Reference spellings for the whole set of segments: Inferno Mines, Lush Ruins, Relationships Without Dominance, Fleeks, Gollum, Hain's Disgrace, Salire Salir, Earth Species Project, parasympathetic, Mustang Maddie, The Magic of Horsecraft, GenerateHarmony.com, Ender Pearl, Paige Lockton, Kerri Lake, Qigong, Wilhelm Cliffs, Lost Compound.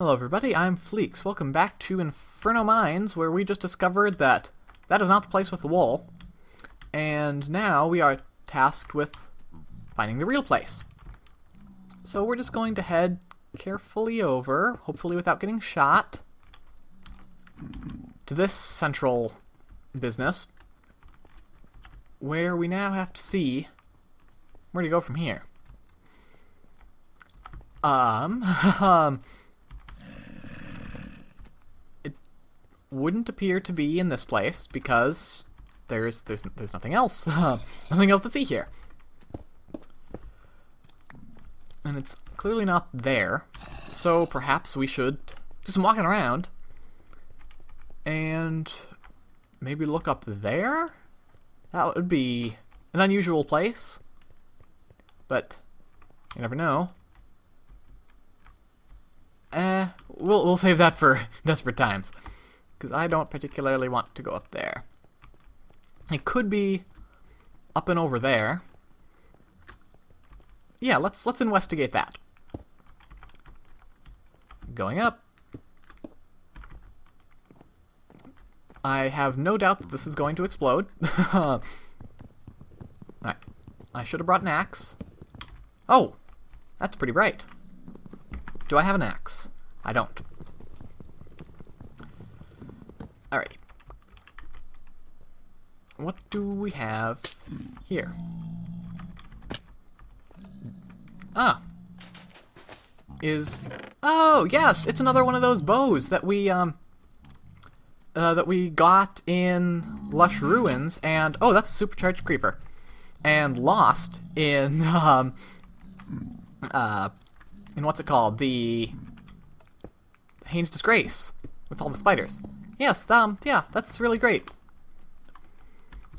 Hello everybody, I'm Fleeks. Welcome back to Inferno Mines, where we just discovered that is not the place with the wall. And now we are tasked with finding the real place. So we're just going to head carefully over, hopefully without getting shot, to this central business, where we now have to see where to go from here. Wouldn't appear to be in this place because there's nothing else, nothing else to see here, and it's clearly not there. So perhaps we should do some walking around and maybe look up there. That would be an unusual place, but you never know. We'll save that for desperate times, because I don't particularly want to go up there. It could be up and over there. Yeah, let's investigate that. Going up. I have no doubt that this is going to explode. Alright. I should have brought an axe. Oh! That's pretty bright. Do I have an axe? I don't. Alright. What do we have here? Ah! Oh, yes! It's another one of those bows that we got in Lush Ruins, and... Oh, that's a supercharged creeper. And lost in what's it called? The Hain's Disgrace, with all the spiders. Yes, yeah, that's really great.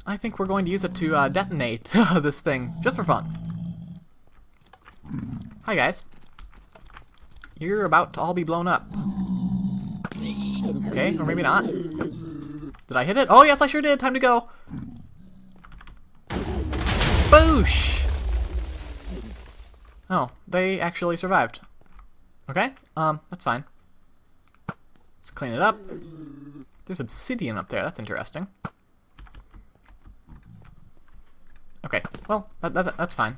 I think we're going to use it to detonate this thing, just for fun. Hi, guys. You're about to all be blown up. Okay, or maybe not. Did I hit it? Oh, yes, I sure did. Time to go. Boosh! Oh, they actually survived. Okay, that's fine. Let's clean it up. There's obsidian up there. That's interesting. Okay. Well, that's fine.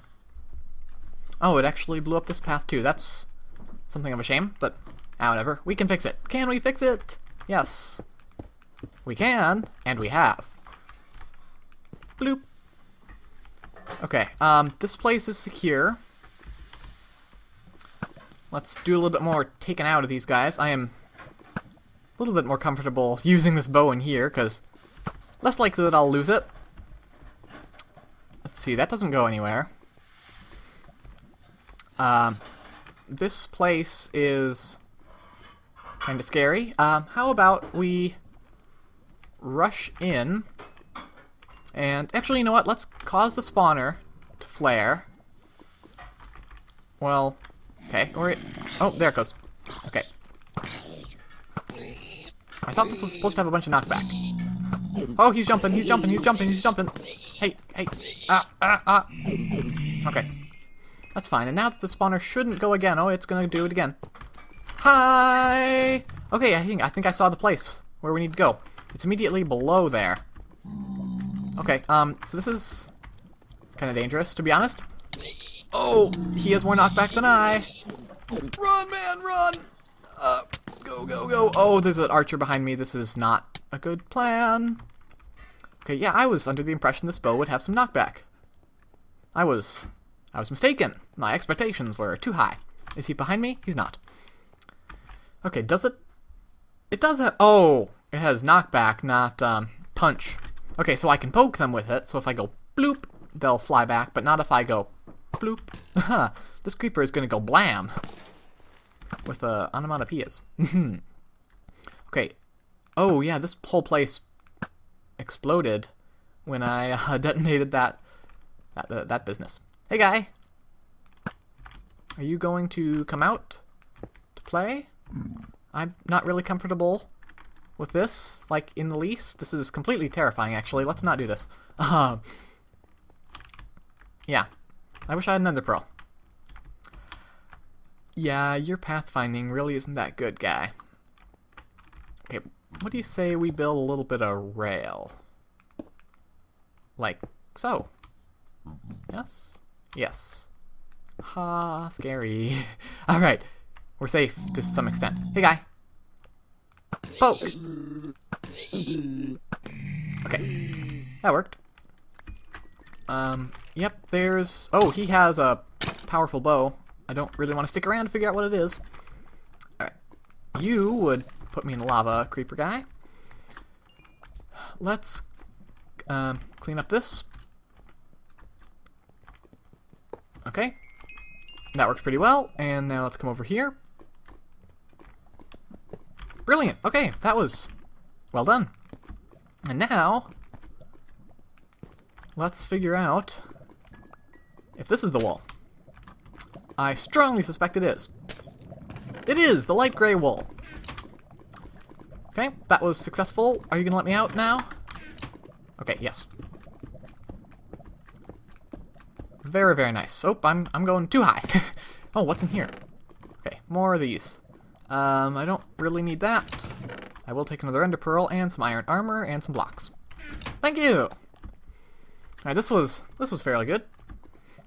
Oh, it actually blew up this path, too. That's something of a shame, but whatever. We can fix it. Can we fix it? Yes. We can, and we have. Bloop. Okay. This place is secure. Let's do a little bit more taking out of these guys. I am... a little bit more comfortable using this bow in here, because less likely that I'll lose it. Let's see, that doesn't go anywhere. This place is kind of scary. How about we rush in, and actually, you know what, let's cause the spawner to flare. Well, okay, oh, there it goes. Okay. I thought this was supposed to have a bunch of knockback. Oh, he's jumping, he's jumping, he's jumping, he's jumping. Hey, hey, ah. Okay. That's fine, and now that the spawner shouldn't go again. Oh, it's gonna do it again. Hi! Okay, I think I saw the place where we need to go. It's immediately below there. Okay, so this is kind of dangerous, to be honest. Oh, he has more knockback than I. Run, man, run! Go, go, go. Oh, there's an archer behind me. This is not a good plan. Okay, yeah, I was under the impression this bow would have some knockback. I was mistaken. My expectations were too high. Is he behind me? He's not. Okay, does it... It does have... Oh, it has knockback, not punch. Okay, so I can poke them with it. So if I go bloop, they'll fly back, but not if I go bloop. This creeper is going to go blam. With the onomatopoeias. Okay. Oh, yeah, this whole place exploded when I detonated that business. Hey, guy! Are you going to come out to play? I'm not really comfortable with this, like, in the least. This is completely terrifying, actually. Let's not do this. Yeah. I wish I had an Ender Pearl. Yeah, your pathfinding really isn't that good, guy. Okay, what do you say we build a little bit of rail? Like so. Yes? Yes. Ha, scary. Alright, we're safe to some extent. Hey, guy. Poke! Okay, that worked. Yep, there's... Oh, he has a powerful bow. I don't really want to stick around to figure out what it is. Alright, you would put me in the lava, creeper guy. Let's clean up this. Okay, that worked pretty well, and now let's come over here. Brilliant! Okay, that was well done. And now, let's figure out if this is the wall. I strongly suspect it is. It is! The light gray wall. Okay, that was successful. Are you gonna let me out now? Okay, yes. Very, very nice. Oh, I'm going too high. Oh, what's in here? Okay, more of these. I don't really need that. I will take another ender pearl and some iron armor and some blocks. Thank you. All right, this was fairly good.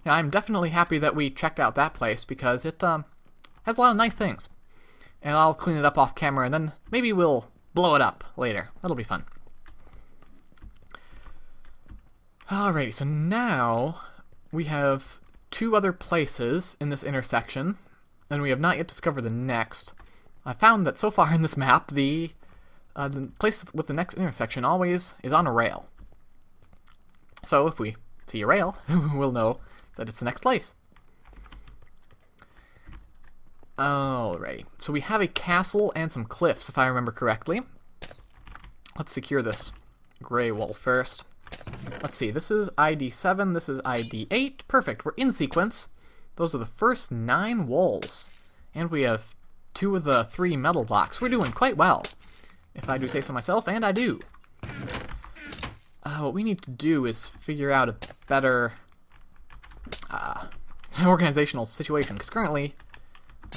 Now, I'm definitely happy that we checked out that place because it has a lot of nice things. And I'll clean it up off camera, and then maybe we'll blow it up later. That'll be fun. Alrighty, so now we have two other places in this intersection, and we have not yet discovered the next. I found that so far in this map, the place with the next intersection always is on a rail. So if we see a rail, we'll know that it's the next place. Alrighty, so we have a castle and some cliffs, if I remember correctly. Let's secure this gray wall first. Let's see, this is ID7, this is ID8. Perfect, we're in sequence. Those are the first 9 walls. And we have 2 of the 3 metal blocks. We're doing quite well, if I do say so myself, and I do. What we need to do is figure out a better organizational situation, because currently...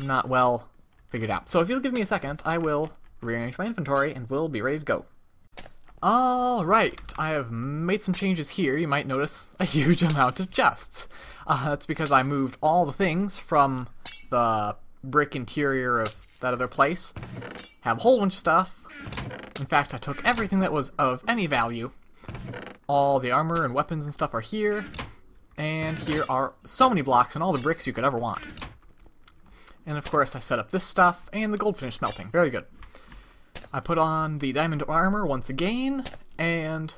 not well figured out. So if you'll give me a second, I will rearrange my inventory and we'll be ready to go. Alright, I have made some changes here. You might notice a huge amount of chests. That's because I moved all the things from the brick interior of that other place. Have a whole bunch of stuff. In fact, I took everything that was of any value. All the armor and weapons and stuff are here. And here are so many blocks and all the bricks you could ever want. And of course I set up this stuff and the gold finish smelting. Very good. I put on the diamond armor once again, and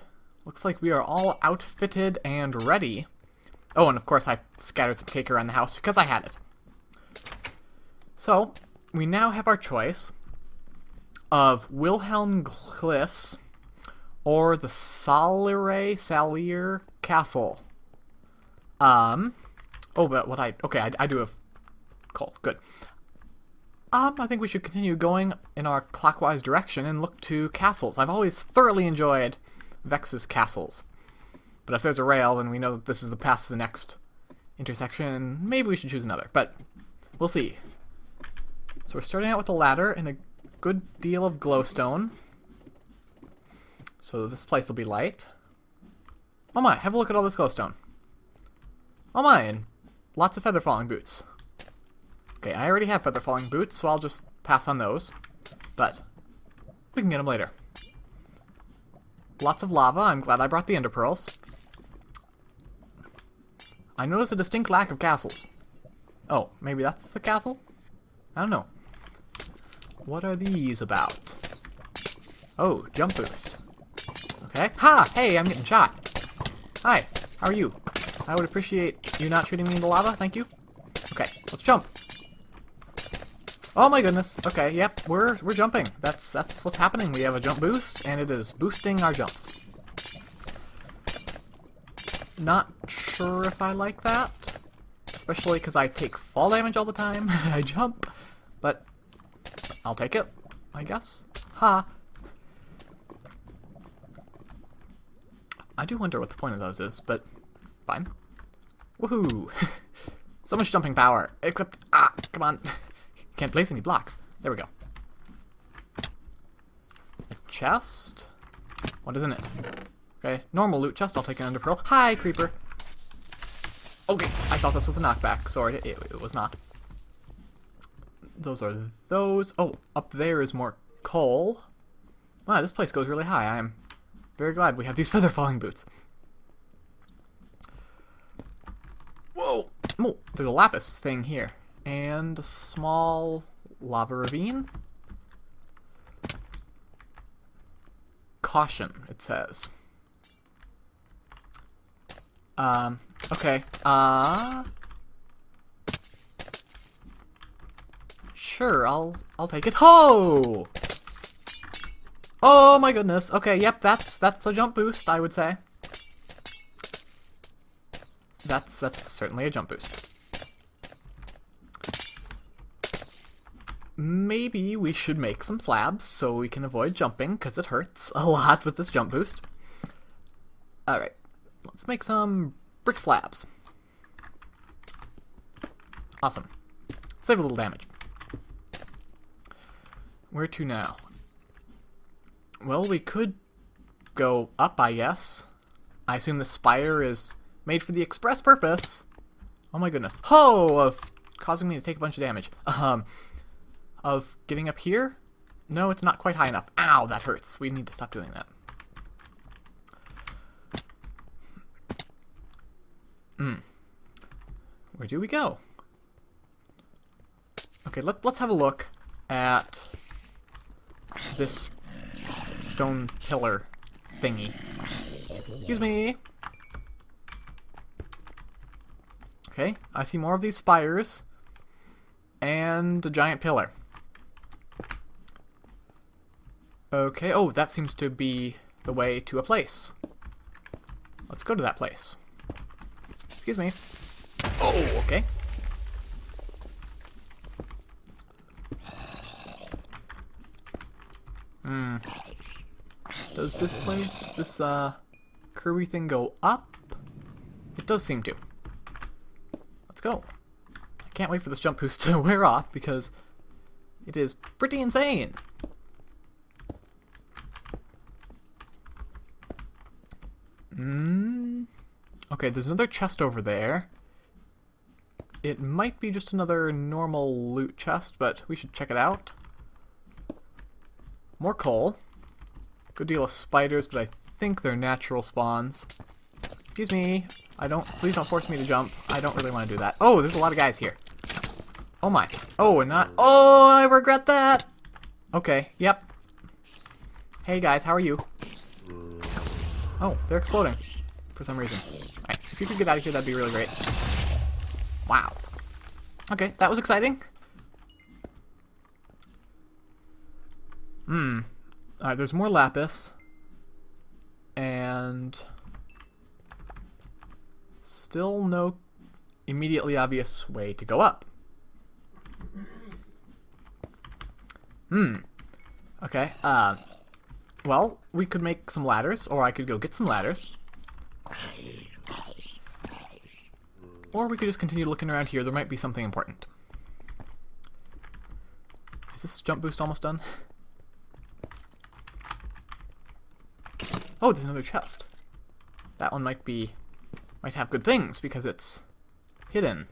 looks like we are all outfitted and ready. Oh, and of course I scattered some cake around the house because I had it. So we now have our choice of Wilhelm Cliffs or the Salire Salir Castle. Oh, but what I do have cold. Good. I think we should continue going in our clockwise direction and look to castles. I've always thoroughly enjoyed Vex's castles. But if there's a rail, then we know that this is the path to the next intersection. Maybe we should choose another, but we'll see. So we're starting out with a ladder and a good deal of glowstone. So this place will be light. Oh my, have a look at all this glowstone. Oh my, and lots of feather falling boots. Okay, I already have feather falling boots, so I'll just pass on those, but we can get them later. Lots of lava. I'm glad I brought the ender pearls. I notice a distinct lack of castles. Oh, maybe that's the castle? I don't know. What are these about? Oh, jump boost. Okay. Ha! Hey, I'm getting shot. Hi, how are you? I would appreciate you not shooting me in the lava, thank you. Okay, let's jump. Oh my goodness. Okay, yep, we're jumping. That's what's happening. We have a jump boost, and it is boosting our jumps. Not sure if I like that, especially because I take fall damage all the time. I jump, but I'll take it, I guess. Ha! I do wonder what the point of those is, but fine. Woohoo! So much jumping power, except, ah, come on. Can't place any blocks. There we go. A chest? What is in it? Okay, normal loot chest. I'll take an enderpearl. Hi, creeper! Okay, I thought this was a knockback. Sorry, it was not. Those are those. Oh, up there is more coal. Wow, this place goes really high. I am very glad we have these feather falling boots. Whoa! Oh, there's a lapis thing here. And a small lava ravine. Caution, it says. Okay. Sure, I'll take it. Ho! Oh my goodness. Okay, yep, that's a jump boost, I would say. That's certainly a jump boost. Maybe we should make some slabs so we can avoid jumping, because it hurts a lot with this jump boost. Alright, let's make some brick slabs. Awesome. Save a little damage. Where to now? Well, we could go up, I guess. I assume the spire is made for the express purpose. Oh my goodness. Ho! Of causing me to take a bunch of damage. Of getting up here? No, it's not quite high enough. Ow, that hurts. We need to stop doing that. Where do we go? Okay, let's have a look at this stone pillar thingy. Excuse me. Okay, I see more of these spires and a giant pillar. Okay, oh, that seems to be the way to a place. Let's go to that place. Excuse me. Oh, okay. Does this place, this curvy thing go up? It does seem to. Let's go. I can't wait for this jump boost to wear off because it is pretty insane. Okay, there's another chest over there. It might be just another normal loot chest, but we should check it out. More coal. Good deal of spiders, but I think they're natural spawns. Excuse me. Please don't force me to jump. I don't really want to do that. Oh, there's a lot of guys here. Oh my. Oh, and not. Oh, I regret that. Okay, yep. Hey guys, how are you? Oh, they're exploding for some reason. Alright, if you could get out of here, that'd be really great. Wow. Okay, that was exciting. Alright, there's more lapis. And still no immediately obvious way to go up. Okay, well, we could make some ladders, or I could go get some ladders. Or we could just continue looking around here. There might be something important. Is this jump boost almost done? Oh, there's another chest. That one might have good things because it's hidden.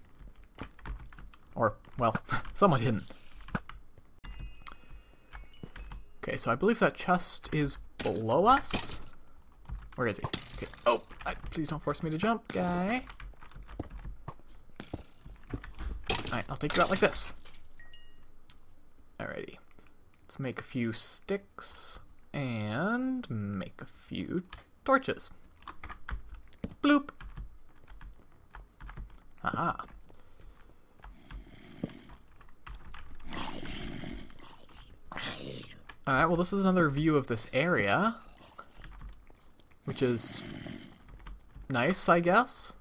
Or, well, somewhat hidden. Okay, so I believe that chest is below us. Where is he? Okay. Oh, please don't force me to jump, guy. Alright, I'll take you out like this. Alrighty. Let's make a few sticks and make a few torches. Bloop! Aha. Alright, well, this is another view of this area, which is nice, I guess.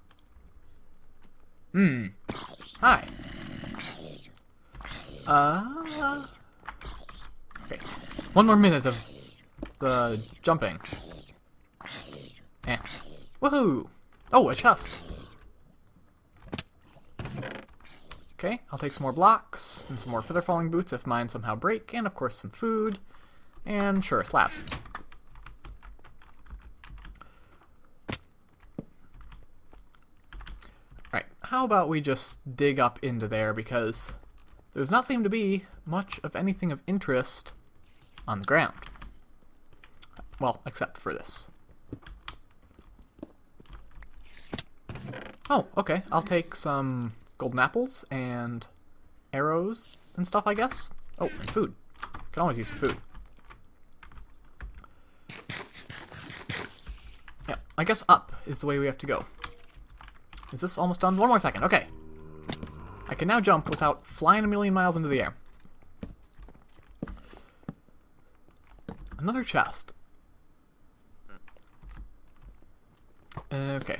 Hi. Okay. One more minute of the jumping. Woohoo! Oh, a chest. Okay, I'll take some more blocks and some more feather falling boots if mine somehow break, and of course some food, and sure, slabs. Alright, how about we just dig up into there, because there does not seem to be much of anything of interest on the ground. Well, except for this. Oh, okay, I'll take some golden apples and arrows and stuff, I guess. Oh, and food. Can always use some food. Yeah, I guess up is the way we have to go. Is this almost done? One more second, okay. I can now jump without flying a million miles into the air. Another chest. Okay.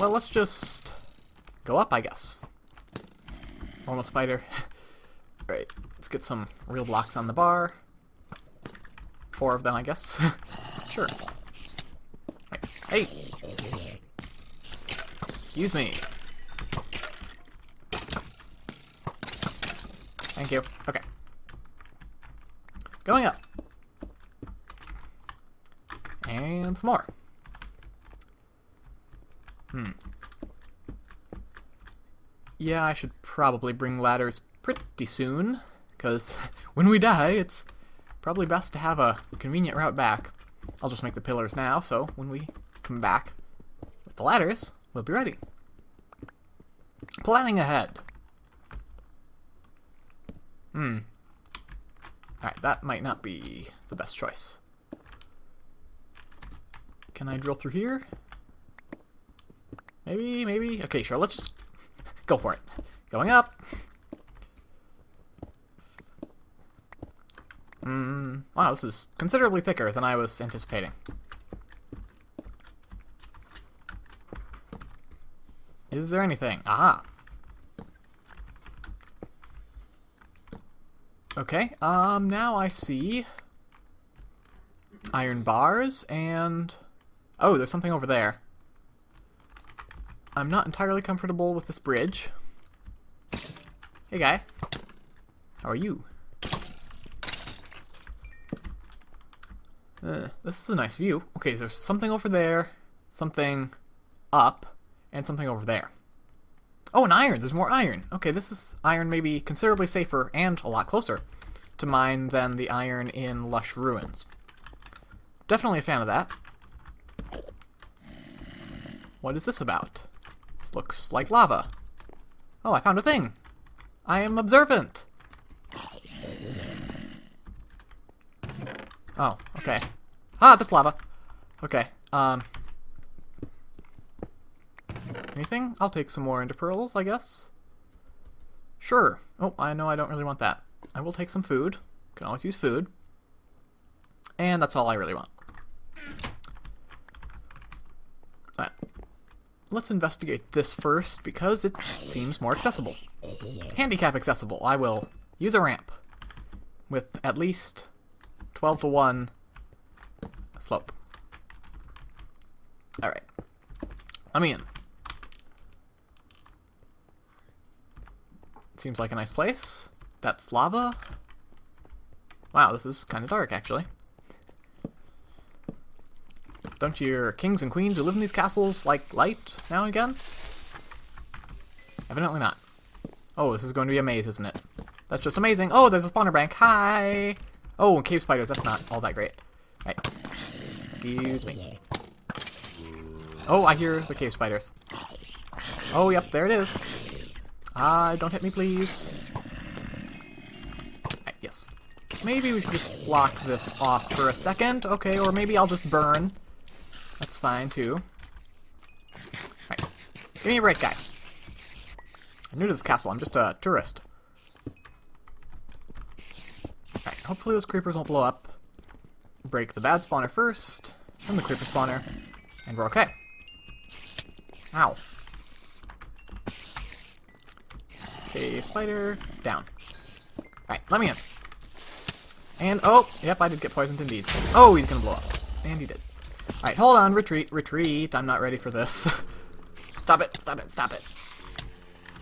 Well, let's just go up, I guess. Normal spider. Right, let's get some real blocks on the bar. 4 of them, I guess. Sure. Right. Hey! Excuse me. Thank you. Okay. Going up. And some more. Yeah, I should probably bring ladders pretty soon, because when we die, it's probably best to have a convenient route back. I'll just make the pillars now, so when we come back with the ladders, we'll be ready. Planning ahead. Alright, that might not be the best choice. Can I drill through here? Maybe. Okay, sure, let's just go for it. Going up. Wow, this is considerably thicker than I was anticipating. Is there anything? Aha. Okay, now I see iron bars and... Oh, there's something over there. I'm not entirely comfortable with this bridge. Hey, guy. How are you? This is a nice view. Okay, there's something over there, something up, and something over there. Oh, an iron! There's more iron! Okay, this is iron maybe considerably safer and a lot closer to mine than the iron in Lush Ruins. Definitely a fan of that. What is this about? This looks like lava. Oh, I found a thing. I am observant. Oh, okay. Ah, that's lava. Okay. Anything? I'll take some more enderpearls, I guess. Sure. Oh, I know I don't really want that. I will take some food. Can always use food. And that's all I really want. Alright. Let's investigate this first, because it seems more accessible. Handicap accessible. I will use a ramp with at least 12 to 1 slope. Alright. Let me in. Seems like a nice place. That's lava. Wow, this is kind of dark, actually. Don't your kings and queens who live in these castles like light now and again? Evidently not. Oh, this is going to be a maze, isn't it? That's just amazing. Oh, there's a spawner bank. Hi! Oh, and cave spiders. That's not all that great. All right. Excuse me. Oh, I hear the cave spiders. Oh, yep, there it is. Ah, don't hit me, please. All right, yes. Maybe we should just block this off for a second. Okay, or maybe I'll just burn. That's fine, too. Alright. Give me a break, guy. I'm new to this castle. I'm just a tourist. Alright, hopefully those creepers won't blow up. Break the bad spawner first, then the creeper spawner, and we're okay. Ow. Okay, spider, down. Alright, let me in. And, oh, yep, I did get poisoned indeed. Oh, he's gonna blow up. And he did. Alright, hold on, retreat, retreat. I'm not ready for this. Stop it, stop it, stop it.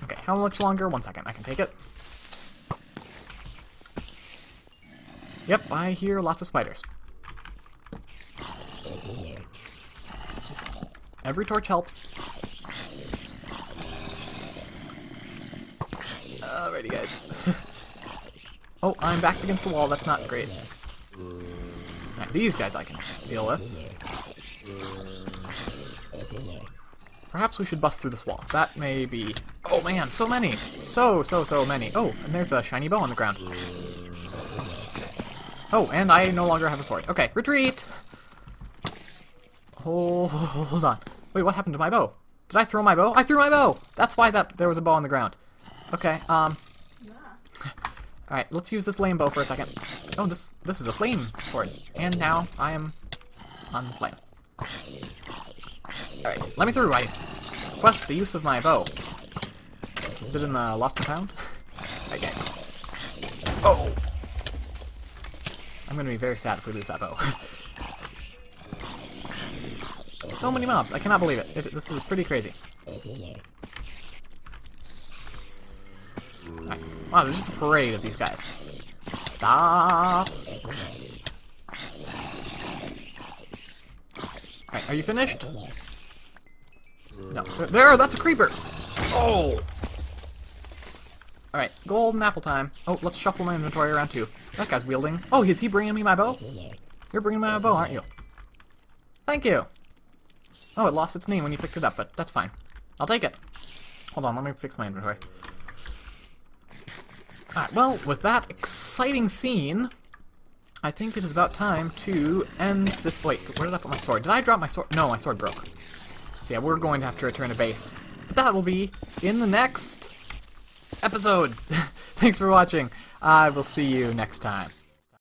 Okay, how much longer? 1 second. I can take it. Yep, I hear lots of spiders. Every torch helps. Alrighty, guys. Oh, I'm backed against the wall. That's not great. Now, these guys I can deal with. Perhaps we should bust through this wall. That may be... Oh, man, so many! So many. Oh, and there's a shiny bow on the ground. Oh, and I no longer have a sword. Okay, retreat! Oh, hold on. Wait, what happened to my bow? Did I throw my bow? I threw my bow! That's why there was a bow on the ground. Okay, yeah. Alright, let's use this lame bow for a second. Oh, this is a flame sword. And now I am on the flame. Alright, let me through. I request the use of my bow. Is it in the Lost Compound? Alright, guys. Oh! I'm gonna be very sad if we lose that bow. So many mobs. I cannot believe it. This is pretty crazy. Right. Wow, there's just a parade of these guys. Stop! Alright, are you finished? No. There! That's a creeper! Oh! Alright, golden apple time. Oh, let's shuffle my inventory around too. That guy's wielding. Oh, is he bringing me my bow? You're bringing me my bow, aren't you? Thank you! Oh, it lost its name when you picked it up, but that's fine. I'll take it. Hold on, let me fix my inventory. Alright, well, with that exciting scene, I think it is about time to end this... Wait, where did I put my sword? Did I drop my sword? No, my sword broke. So yeah, we're going to have to return to base. But that will be in the next episode. Thanks for watching. I will see you next time.